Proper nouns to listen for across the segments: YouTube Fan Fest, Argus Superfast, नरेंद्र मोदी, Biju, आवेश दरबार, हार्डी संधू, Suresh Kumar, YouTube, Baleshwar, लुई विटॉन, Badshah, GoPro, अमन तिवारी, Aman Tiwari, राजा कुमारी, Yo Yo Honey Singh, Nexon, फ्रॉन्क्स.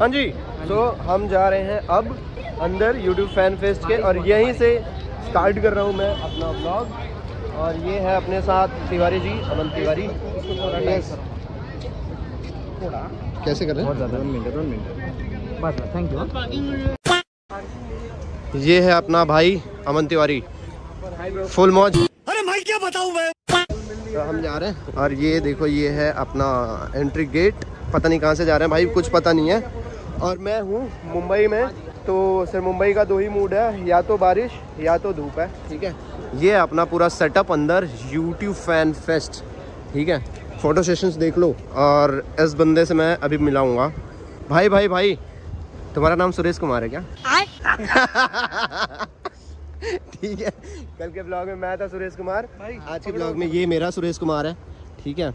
हाँ जी, तो हम जा रहे हैं अब अंदर यूट्यूब फैन फेस्ट के और यहीं से स्टार्ट कर रहा हूँ मैं अपना ब्लॉग। और ये है अपने साथ तिवारी जी, अमन तिवारी। कैसे कर रहे हैं? बहुत ज़्यादा बस, थैंक यू। ये है अपना भाई अमन तिवारी, फुल मौज। अरे मैं क्या बताऊँ मैं, तो हम जा रहे हैं। और ये देखो, ये है अपना एंट्री गेट। पता नहीं कहाँ से जा रहे हैं भाई, कुछ पता नहीं है। और मैं हूँ मुंबई में, तो सर मुंबई का दो ही मूड है, या तो बारिश या तो धूप है। ठीक है, ये अपना पूरा सेटअप अंदर YouTube फैन फेस्ट। ठीक है, फ़ोटो सेशंस देख लो। और इस बंदे से मैं अभी मिलाऊंगा। भाई भाई भाई, तुम्हारा नाम सुरेश कुमार है क्या? ठीक है, कल के ब्लॉग में मैं था सुरेश कुमार, आज के ब्लॉग में ये मेरा सुरेश कुमार है। ठीक है,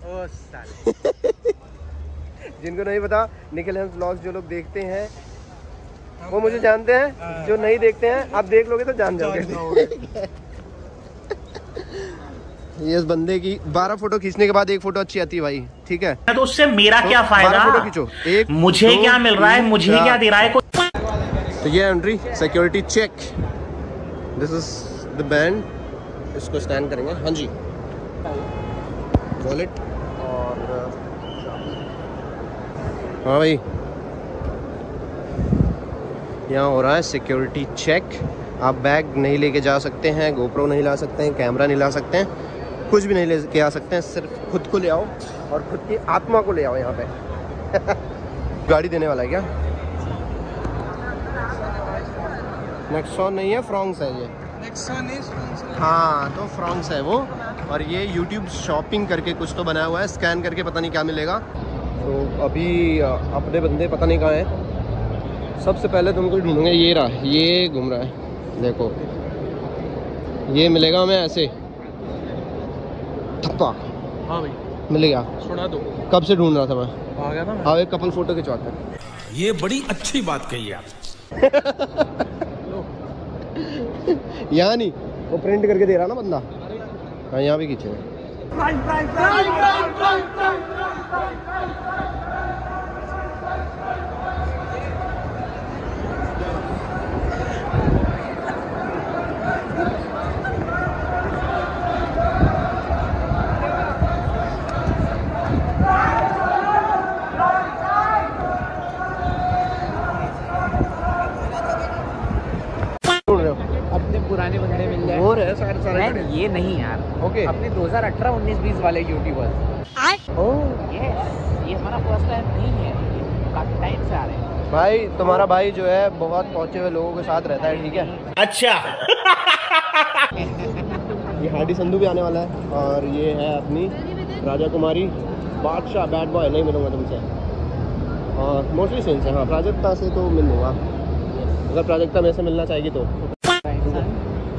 जिनको नहीं पता, निखिल हम ब्लॉग जो लोग देखते हैं वो मुझे जानते हैं, जो नहीं देखते हैं आप देख लोगे तो जान जाओगे। ये इस बंदे की 12 फोटो खींचने के बाद एक फोटो अच्छी आती है भाई। ठीक है, तो उससे मेरा क्या फायदा? फोटो खींचो, एक मुझे क्या मिल रहा है, मुझे क्या दे रहा है? तो ये entry security check, this is the band, इसको स्कैन करेंगे। हाँ जी, वॉलेट। और हाँ भाई, यहाँ हो रहा है सिक्योरिटी चेक। आप बैग नहीं लेके जा सकते हैं, GoPro नहीं ला सकते हैं, कैमरा नहीं ला सकते हैं, कुछ भी नहीं ले के आ सकते हैं। सिर्फ खुद को ले आओ और खुद की आत्मा को ले आओ यहाँ पे। गाड़ी देने वाला है क्या? नेक्सॉन नहीं है, फ्रॉन्क्स है ये। नेक्सॉन नहीं, हाँ तो फ्रॉन्क्स है वो। और ये YouTube शॉपिंग करके कुछ तो बनाया हुआ है, स्कैन करके पता नहीं क्या मिलेगा। तो अभी अपने बंदे पता नहीं कहाँ हैं। सबसे पहले तुमको ढूंढेंगे, ये रहा, ये घूम रहा है, देखो ये मिलेगा हमें ऐसे थप्पा। हाँ भाई, मिल गया, सुना दो। कब से ढूंढ रहा था मैं, आ गया था। हाँ, एक कपल फोटो खिंचवाते हैं। ये बड़ी अच्छी बात कही आप। यहाँ नहीं, वो प्रिंट करके दे रहा ना बंदा। हाँ, यहाँ भी खींचेगा। पुराने बंदे मिल जाए और सारे ये नहीं यार। ओके, अपने 2018 19 20 वाले यूट्यूबर्स। ये हमारा फर्स्ट टाइम नहीं है, काफी टाइम से आ रहे हैं भाई। तुम्हारा भाई जो है बहुत पहुंचे हुए लोगों के साथ रहता है। ठीक है, अच्छा। ये हार्डी संधू भी आने वाला है। और ये है अपनी राजा कुमारी, बादशाह बैड बॉय। नहीं मिलूंगा तुमसे, और मोस्टली सेंस है। हाँ, प्राजक्ता से तो मिलूंगा, अगर प्राजक्ता मेरे से मिलना चाहेगी तो।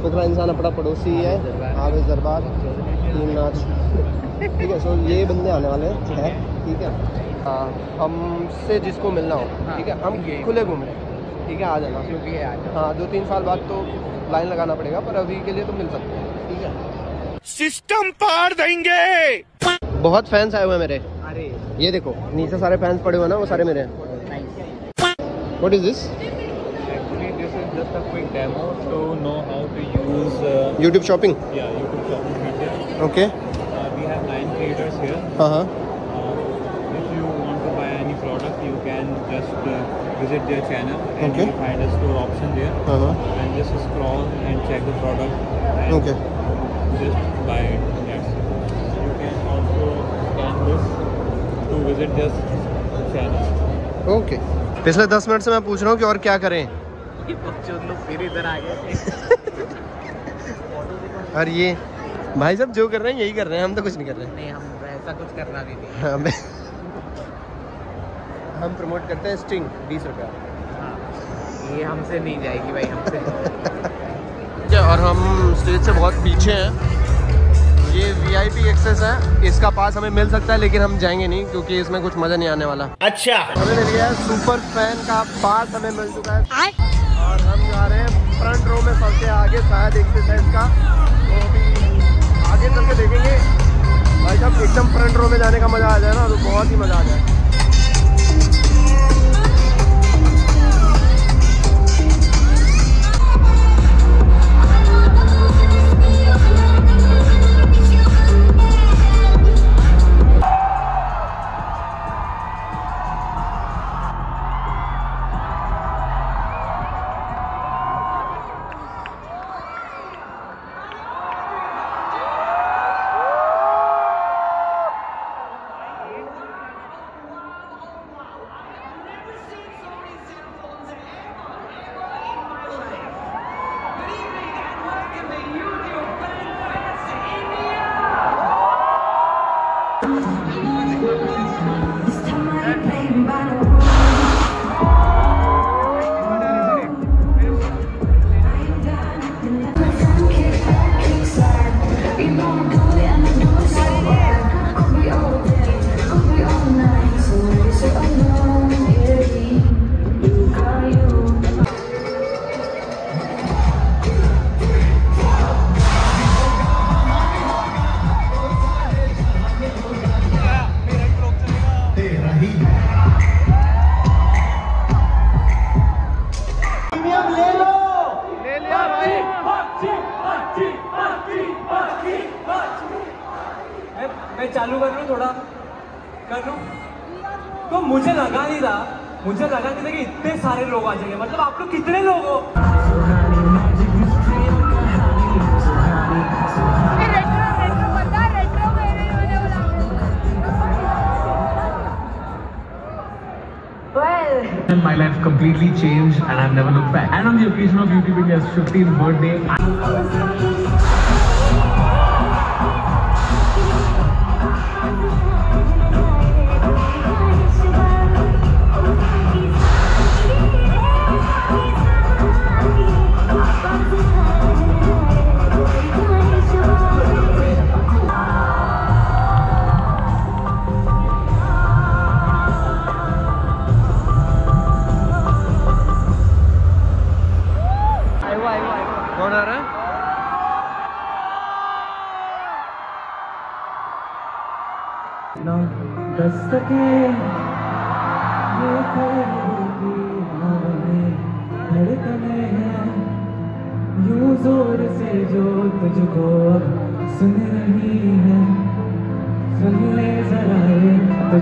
दूसरा इंसान अपना पड़ोसी है, आवेश दरबार, टीम नाच। ठीक है, सो ये बंदे आने वाले हैं। ठीक है, हमसे जिसको मिलना हो। ठीक है, हम खुले घूम रहे हैं। ठीक है, आ जाना। हाँ, 2-3 साल बाद तो लाइन लगाना पड़ेगा, पर अभी के लिए तो मिल सकते हैं। ठीक है, सिस्टम पार देंगे। बहुत फैंस आए हुए हैं मेरे। अरे ये देखो, नीचे सारे फैंस पड़े हुए ना, वो सारे मेरे हैं। What is this? Just a quick demo to know how to use YouTube shopping. Yeah, YouTube shopping feature. Okay. We have 9 creators here. If you want to buy any product, you can just visit their channel and you will find a store option there. And just scroll and check the product and just buy it. Yes. You can also scan this to visit this channel. Okay. पिछले 10 minute से मैं पूछ रहा हूँ कि और क्या करें। फिर इधर आ गए। और ये भाई साहब जो कर रहे हैं यही कर रहे हैं, हम तो कुछ नहीं कर रहे हैं। नहीं, हम ऐसा कुछ करना भी नहीं। हम प्रमोट करते हैं स्टिंग, 20 रुपया। ये हमसे नहीं जाएगी भाई, हमसे। और हम स्टेज से बहुत पीछे हैं। ये VIP एक्सेस है, इसका पास हमें मिल सकता है, लेकिन हम जाएंगे नहीं क्योंकि इसमें कुछ मजा नहीं आने वाला। अच्छा, हमें मिल गया सुपर फैन का पास, हमें मिल चुका है। और हम जा रहे हैं फ्रंट रो में, सबसे आगे, शायद एक्सरसाइज का। तो आगे चल के देखेंगे भाई साहब, एकदम फ्रंट रो में जाने का मज़ा आ जाए ना, तो बहुत ही मज़ा आ जाए। मुझे लगा नहीं था कि इतने सारे लोग आ जाएंगे। मतलब आप लोग कितने लोग हो? And my life completely changed and I've never looked back. And on the occasion of YouTube India's 15th birthday,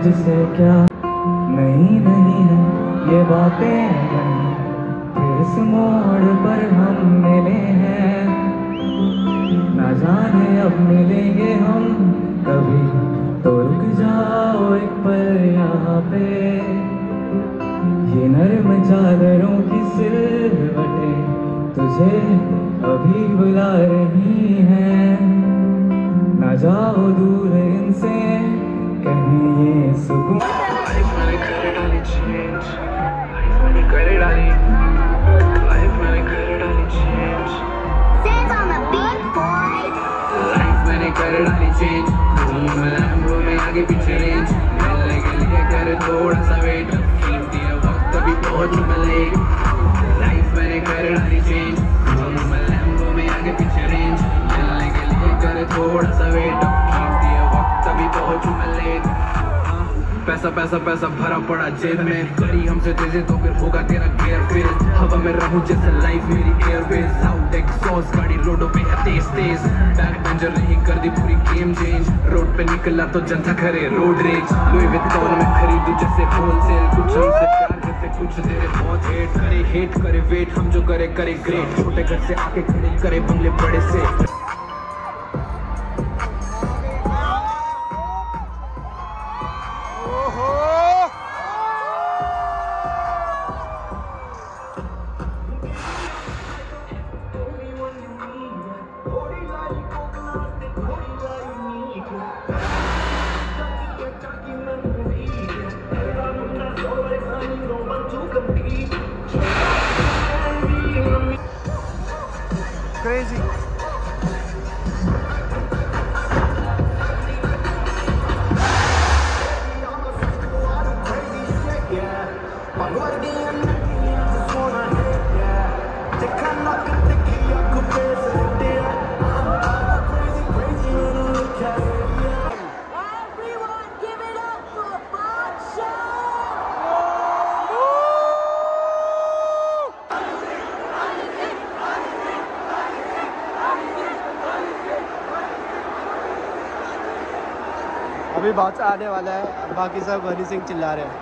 तुझसे क्या नहीं नहीं है ये बातें नहीं, फिर इस मोड़ पर हम मिले हैं, ना जाने अब मिलेंगे हम कभी, तो रुक जाओ एक पल यहाँ पे। ये नर्म चादरों की सिलवटें तुझे अभी बुला रही हैं, ना जाओ दूर इनसे कहीं ये सुकून। आगे पीछे रेंज मिलने के लिए कर थोड़ा सा वेट, कीमती वक्त भी बहुत मिले, लाइफ मैंने कर डाली चेंज, लैम्बो में आगे पीछे रेंज मिलने के लिए कर थोड़ा सा वेट, कीमती वक्त भी बहुत मिले। पैसा पैसा पैसा भरा पड़ा जेब में, करी हमसे तेजे तो फिर होगा तेरा केयरफेल, हवा में रहूं जैसे लाइफ मेरी एयरवेज, साउंड एग्जॉस्ट गाड़ी रोडों पे है तेज तेज, बैक बेंजर नहीं कर दी पूरी गेम चेंज, रोड पे निकला तो जनता करे रोड रेज, लुई विटॉन में खरीदू जैसे होलसेल, कुछ हमसे प्यार करते कुछ तेरे बहुत हेट करे वेट, हम जो करे करे ग्रेट, छोटे घर से आके खड़े करे बंगले बड़े से। अभी बादशाह आने वाला है, बाकी सब हनी सिंह चिल्ला रहे हैं।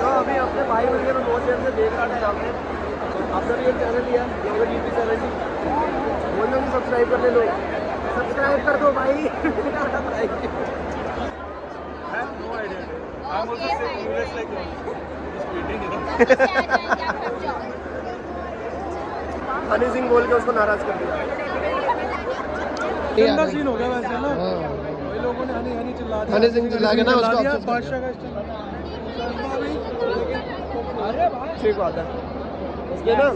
तो अभी अपने भाई बहन में बहुत देर से देख रहा था, आपने भी एक चैनल लिया यूट्यूब चैनल जी, बोल रहे सब्सक्राइब कर ले लोग, सब्सक्राइब कर दो भाई। हनी सिंह बोल के उसको नाराज कर दिया, गंदा सीन हो गया वैसे ना, वही लोगों ने हनी हनी चिल्ला दिया, हनी सिंह चिल्ला के ना उसको बादशाह का स्टैंड। अरे भाई ठीक बात है उसके ना।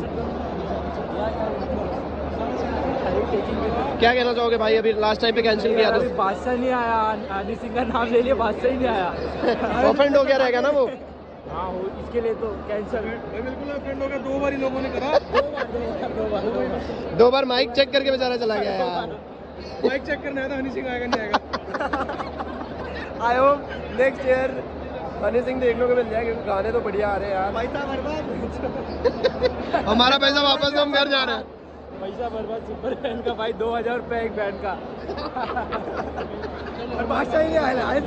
क्या कहना चाहोगे भाई, अभी लास्ट टाइम पे कैंसिल किया तो बादशाह नहीं आया, हनी सिंह का नाम ले लिया बादशाह ही नहीं आया, ऑफेंड हो गया रहेगा ना वो, हाँ हो इसके लिए तो कैंसिल बिल्कुल ऑफेंड हो गया। दो बार ही लोगों ने करा, दो बार माइक चेक करके बेचारा चला गया यार, माइक चेक करना था, हनी सिंह आएगा नहीं आएगा। I hope next year Honey Singh देखने को मिल जाए, क्योंकि गाने तो बढ़िया आ रहे हैं यार। पैसा बर्बाद हमारा पैसा वापस हम घर जा रहे हैं। पैसा बर्बाद सुपर फैन का भाई 2000 रुपये एक बैंड का और भाषा ही आए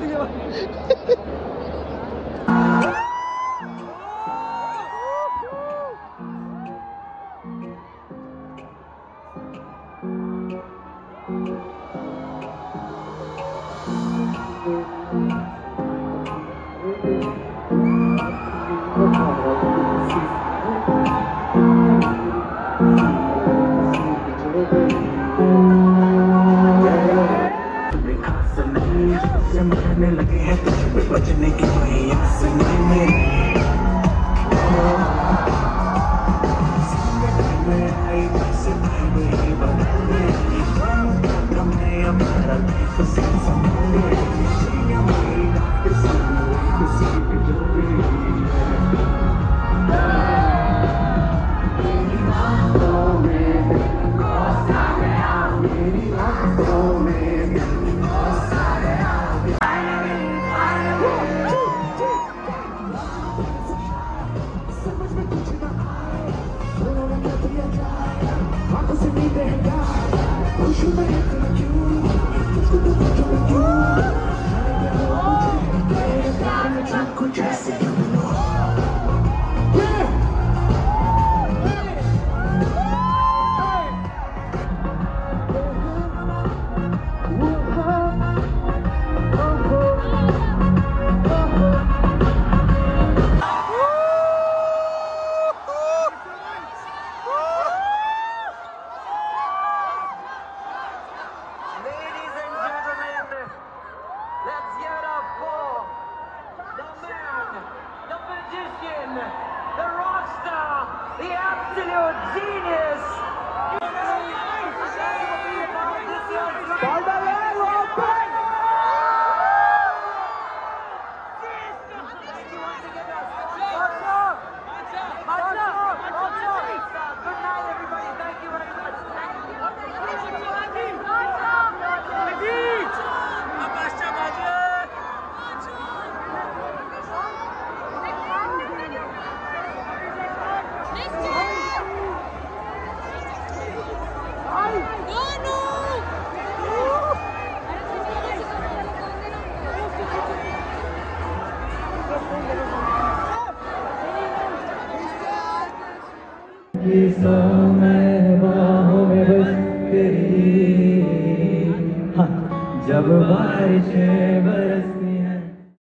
जब बारिश बरस